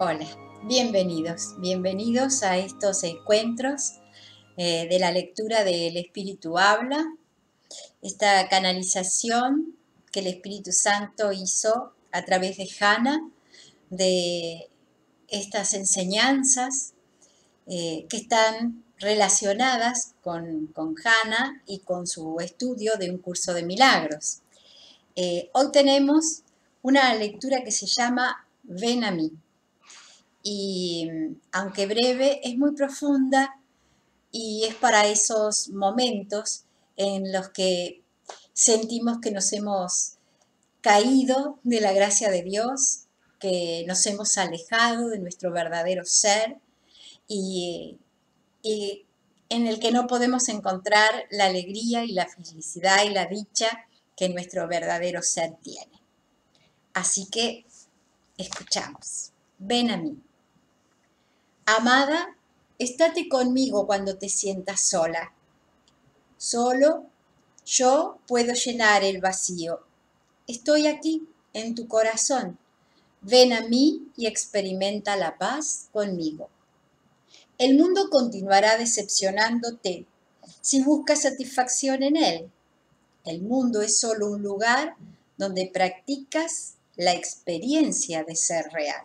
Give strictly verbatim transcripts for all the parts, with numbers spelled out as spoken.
Hola, bienvenidos, bienvenidos a estos encuentros eh, de la lectura del Espíritu Habla, esta canalización que el Espíritu Santo hizo a través de Hannah, de estas enseñanzas eh, que están relacionadas con, con Hannah y con su estudio de Un Curso de Milagros. Eh, hoy tenemos una lectura que se llama Ven a mí. Y aunque breve, es muy profunda y es para esos momentos en los que sentimos que nos hemos caído de la gracia de Dios, que nos hemos alejado de nuestro verdadero ser y, y en el que no podemos encontrar la alegría y la felicidad y la dicha que nuestro verdadero ser tiene. Así que escuchamos. Ven a mí. Amada, estate conmigo cuando te sientas sola. Solo yo puedo llenar el vacío. Estoy aquí, en tu corazón. Ven a mí y experimenta la paz conmigo. El mundo continuará decepcionándote si buscas satisfacción en él. El mundo es solo un lugar donde practicas la experiencia de ser real.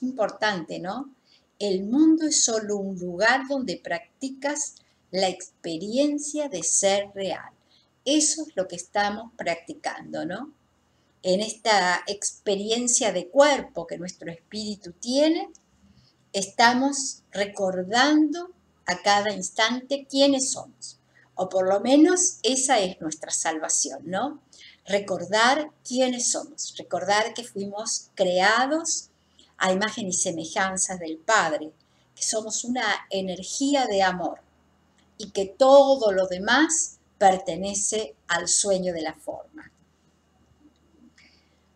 Importante, ¿no? El mundo es solo un lugar donde practicas la experiencia de ser real. Eso es lo que estamos practicando, ¿no? En esta experiencia de cuerpo que nuestro espíritu tiene, estamos recordando a cada instante quiénes somos. O por lo menos esa es nuestra salvación, ¿no? Recordar quiénes somos, recordar que fuimos creados a imagen y semejanza del Padre, que somos una energía de amor y que todo lo demás pertenece al sueño de la forma.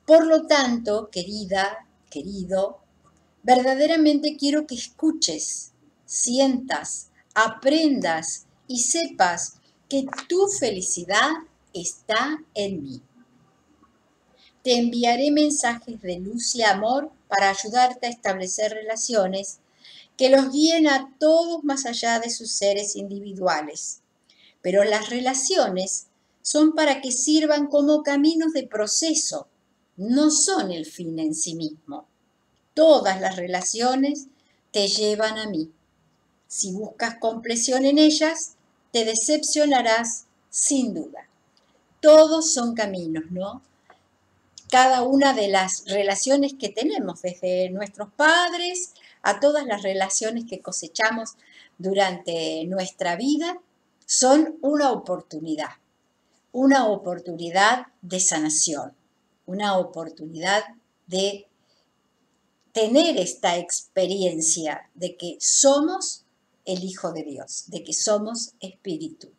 Por lo tanto, querida, querido, verdaderamente quiero que escuches, sientas, aprendas y sepas que tu felicidad está en mí. Te enviaré mensajes de luz y amor para ayudarte a establecer relaciones que los guíen a todos más allá de sus seres individuales. Pero las relaciones son para que sirvan como caminos de proceso, no son el fin en sí mismo. Todas las relaciones te llevan a mí. Si buscas comprensión en ellas, te decepcionarás sin duda. Todos son caminos, ¿no? Cada una de las relaciones que tenemos, desde nuestros padres a todas las relaciones que cosechamos durante nuestra vida, son una oportunidad, una oportunidad de sanación, una oportunidad de tener esta experiencia de que somos el Hijo de Dios, de que somos espíritu,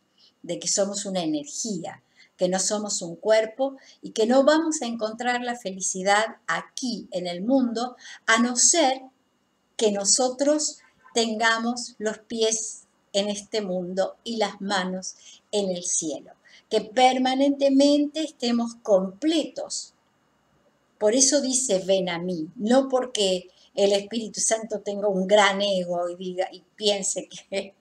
de que somos una energía, que no somos un cuerpo y que no vamos a encontrar la felicidad aquí en el mundo a no ser que nosotros tengamos los pies en este mundo y las manos en el cielo, que permanentemente estemos completos. Por eso dice ven a mí, no porque el Espíritu Santo tenga un gran ego y diga y piense que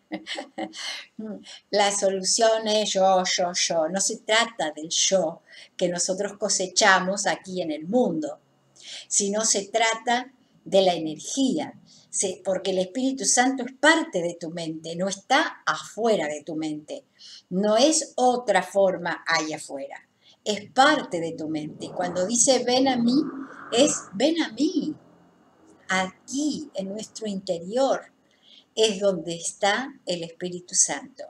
la solución es yo, yo, yo. No se trata del yo que nosotros cosechamos aquí en el mundo, sino se trata de la energía, porque el Espíritu Santo es parte de tu mente, no está afuera de tu mente, no es otra forma allá afuera, es parte de tu mente. Cuando dice ven a mí, es ven a mí. Aquí, en nuestro interior, es donde está el Espíritu Santo.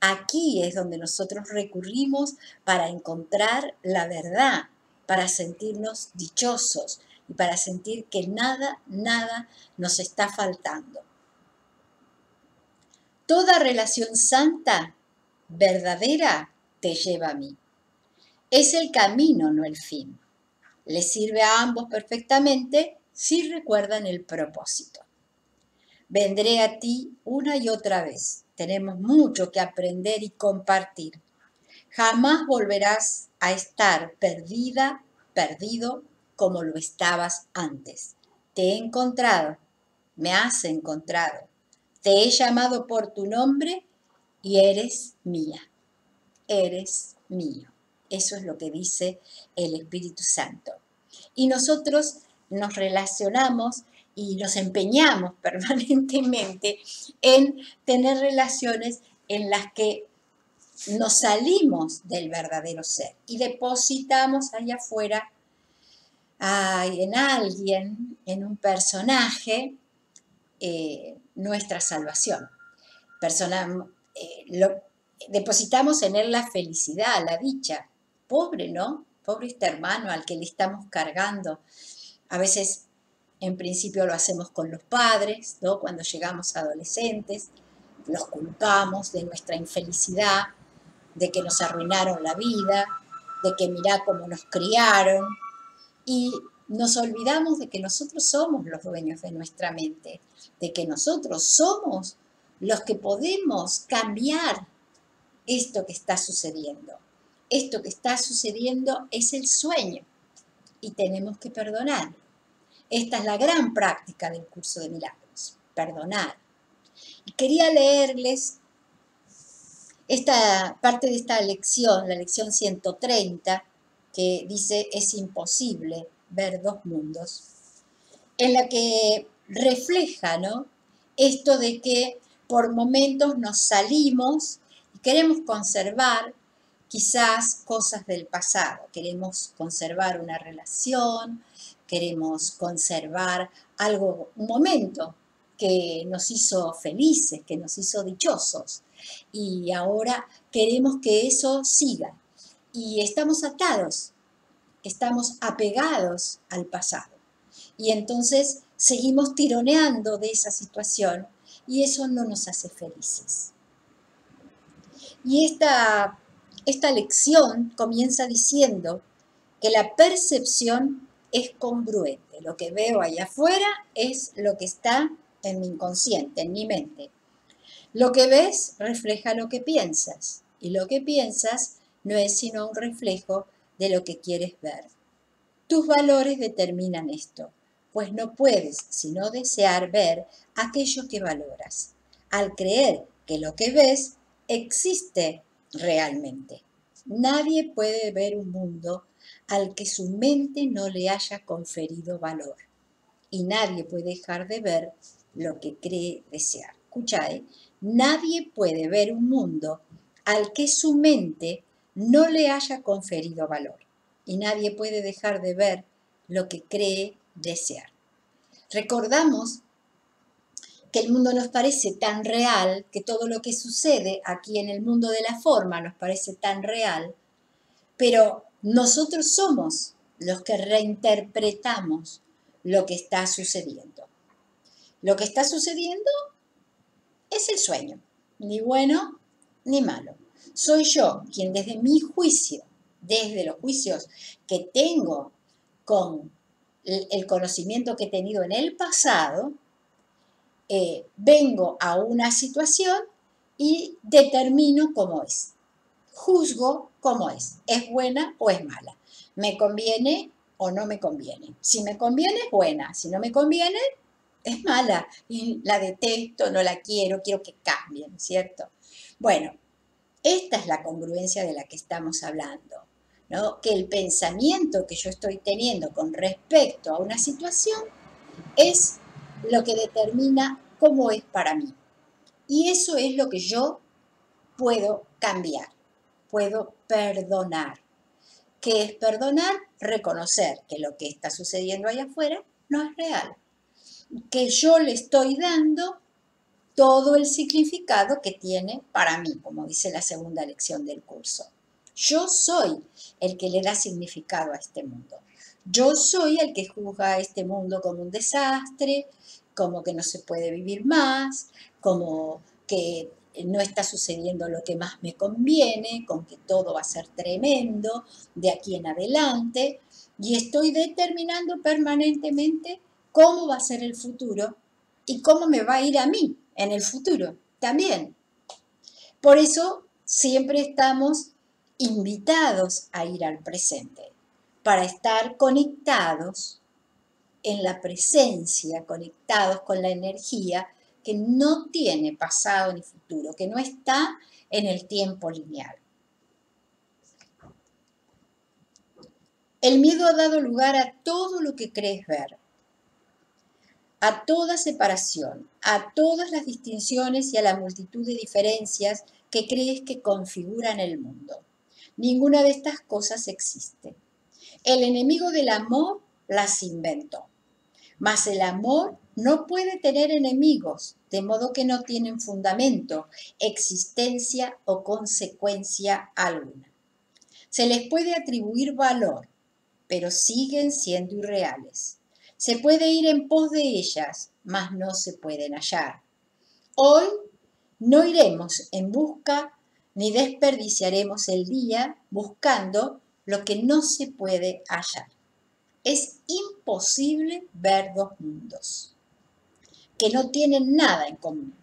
Aquí es donde nosotros recurrimos para encontrar la verdad, para sentirnos dichosos y para sentir que nada, nada nos está faltando. Toda relación santa, verdadera, te lleva a mí. Es el camino, no el fin. Le sirve a ambos perfectamente si recuerdan el propósito. Vendré a ti una y otra vez. Tenemos mucho que aprender y compartir. Jamás volverás a estar perdida, perdido, como lo estabas antes. te he encontrado, me has encontrado, te he llamado por tu nombre y eres mía, eres mío. Eso es lo que dice el Espíritu Santo. Y nosotros nos relacionamos y nos empeñamos permanentemente en tener relaciones en las que nos salimos del verdadero ser y depositamos allá afuera ay, en alguien, en un personaje, eh, nuestra salvación. Persona, eh, lo, depositamos en él la felicidad, la dicha. Pobre, ¿no? Pobre este hermano al que le estamos cargando. A veces, en principio, lo hacemos con los padres, ¿no? Cuando llegamos adolescentes, los culpamos de nuestra infelicidad, de que nos arruinaron la vida, de que mirá cómo nos criaron, y nos olvidamos de que nosotros somos los dueños de nuestra mente, de que nosotros somos los que podemos cambiar esto que está sucediendo. Esto que está sucediendo es el sueño y tenemos que perdonar. Esta es la gran práctica del curso de milagros, perdonar. Y quería leerles esta parte de esta lección, la lección ciento treinta, que dice es imposible ver dos mundos, en la que refleja, ¿no?, esto de que por momentos nos salimos y queremos conservar quizás cosas del pasado, queremos conservar una relación, queremos conservar algo, un momento que nos hizo felices, que nos hizo dichosos. Y ahora queremos que eso siga. Y estamos atados, estamos apegados al pasado. Y entonces seguimos tironeando de esa situación y eso no nos hace felices. Y esta, esta lección comienza diciendo que la percepción es congruente. Lo que veo allá afuera es lo que está en mi inconsciente, en mi mente. Lo que ves refleja lo que piensas y lo que piensas no es sino un reflejo de lo que quieres ver. Tus valores determinan esto, pues no puedes sino desear ver aquello que valoras, al creer que lo que ves existe realmente. Nadie puede ver un mundo al que su mente no le haya conferido valor y nadie puede dejar de ver lo que cree desear. Escucha, ¿eh? Nadie puede ver un mundo al que su mente no le haya conferido valor y nadie puede dejar de ver lo que cree desear. Recordamos que el mundo nos parece tan real, que todo lo que sucede aquí en el mundo de la forma nos parece tan real, pero nosotros somos los que reinterpretamos lo que está sucediendo. Lo que está sucediendo es el sueño, ni bueno ni malo. Soy yo quien desde mi juicio, desde los juicios que tengo con el conocimiento que he tenido en el pasado, eh, vengo a una situación y determino cómo es. Juzgo cómo es. ¿Es buena o es mala? ¿Me conviene o no me conviene? Si me conviene es buena, si no me conviene es mala y la detesto, no la quiero, quiero que cambien, ¿cierto? Bueno, esta es la congruencia de la que estamos hablando, ¿no? Que el pensamiento que yo estoy teniendo con respecto a una situación es lo que determina cómo es para mí. Y eso es lo que yo puedo cambiar, puedo perdonar. ¿Qué es perdonar? Reconocer que lo que está sucediendo allá afuera no es real. Que yo le estoy dando todo el significado que tiene para mí, como dice la segunda lección del curso. Yo soy el que le da significado a este mundo. Yo soy el que juzga a este mundo como un desastre, como que no se puede vivir más, como que no está sucediendo lo que más me conviene, con que todo va a ser tremendo de aquí en adelante. Y estoy determinando permanentemente cómo va a ser el futuro y cómo me va a ir a mí en el futuro también. Por eso siempre estamos invitados a ir al presente, para estar conectados en la presencia, conectados con la energía que no tiene pasado ni futuro, que no está en el tiempo lineal. El miedo ha dado lugar a todo lo que crees ver, a toda separación, a todas las distinciones y a la multitud de diferencias que crees que configuran el mundo. Ninguna de estas cosas existe. El enemigo del amor las inventó, mas el amor no puede tener enemigos, de modo que no tienen fundamento, existencia o consecuencia alguna. Se les puede atribuir valor, pero siguen siendo irreales. Se puede ir en pos de ellas, mas no se pueden hallar. Hoy no iremos en busca ni desperdiciaremos el día buscando lo que no se puede hallar. Es imposible ver dos mundos que no tienen nada en común.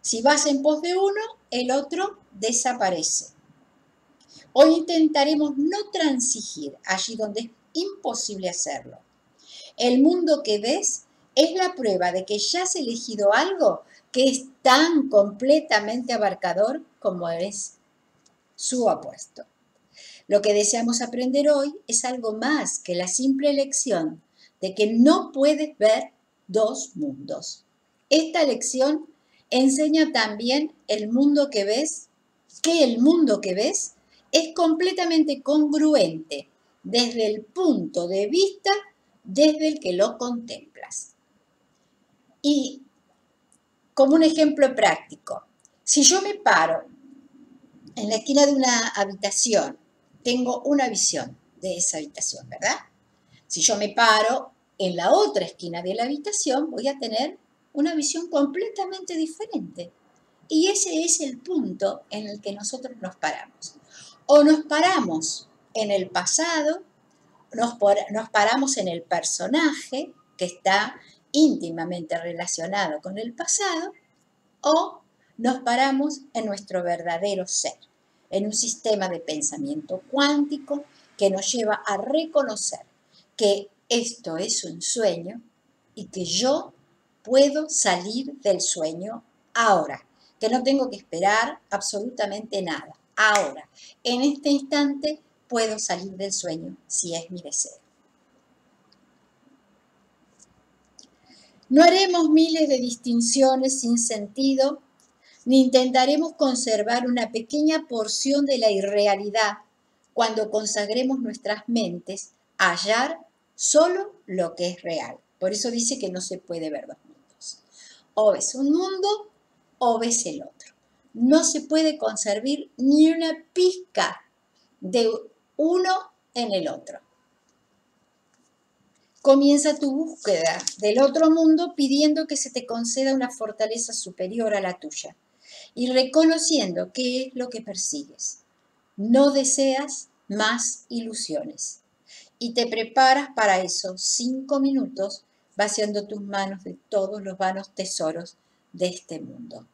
Si vas en pos de uno, el otro desaparece. Hoy intentaremos no transigir allí donde es imposible hacerlo. El mundo que ves es la prueba de que ya has elegido algo que es tan completamente abarcador como es su opuesto. Lo que deseamos aprender hoy es algo más que la simple lección de que no puedes ver dos mundos. Esta lección enseña también el mundo que ves, que el mundo que ves es completamente congruente desde el punto de vista desde el que lo contemplas. Y como un ejemplo práctico, si yo me paro en la esquina de una habitación, tengo una visión de esa habitación, ¿verdad? Si yo me paro en la otra esquina de la habitación, voy a tener una visión completamente diferente. Y ese es el punto en el que nosotros nos paramos. O nos paramos en el pasado, Nos, por, nos paramos en el personaje que está íntimamente relacionado con el pasado, o nos paramos en nuestro verdadero ser, en un sistema de pensamiento cuántico que nos lleva a reconocer que esto es un sueño y que yo puedo salir del sueño ahora, que no tengo que esperar absolutamente nada. Ahora, en este instante, puedo salir del sueño si es mi deseo. No haremos miles de distinciones sin sentido, ni intentaremos conservar una pequeña porción de la irrealidad cuando consagremos nuestras mentes a hallar solo lo que es real. Por eso dice que no se puede ver dos mundos. O ves un mundo o ves el otro. No se puede conservar ni una pizca de uno en el otro. Comienza tu búsqueda del otro mundo pidiendo que se te conceda una fortaleza superior a la tuya y reconociendo qué es lo que persigues. No deseas más ilusiones y te preparas para esos cinco minutos vaciando tus manos de todos los vanos tesoros de este mundo.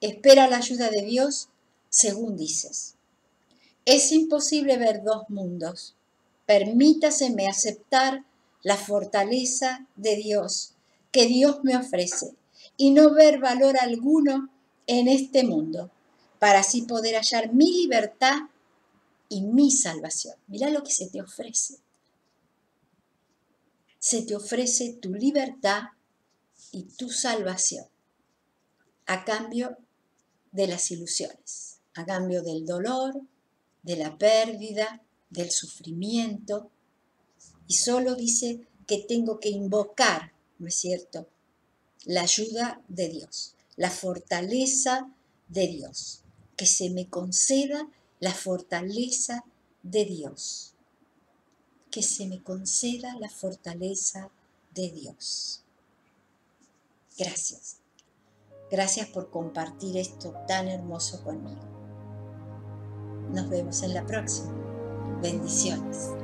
Espera la ayuda de Dios según dices. Es imposible ver dos mundos. Permítaseme aceptar la fortaleza de Dios que Dios me ofrece y no ver valor alguno en este mundo para así poder hallar mi libertad y mi salvación. Mirá lo que se te ofrece. Se te ofrece tu libertad y tu salvación a cambio de las ilusiones, a cambio del dolor, de la pérdida, del sufrimiento, y solo dice que tengo que invocar, ¿no es cierto?, la ayuda de Dios, la fortaleza de Dios, que se me conceda la fortaleza de Dios, que se me conceda la fortaleza de Dios. Gracias, gracias por compartir esto tan hermoso conmigo. Nos vemos en la próxima. Bendiciones.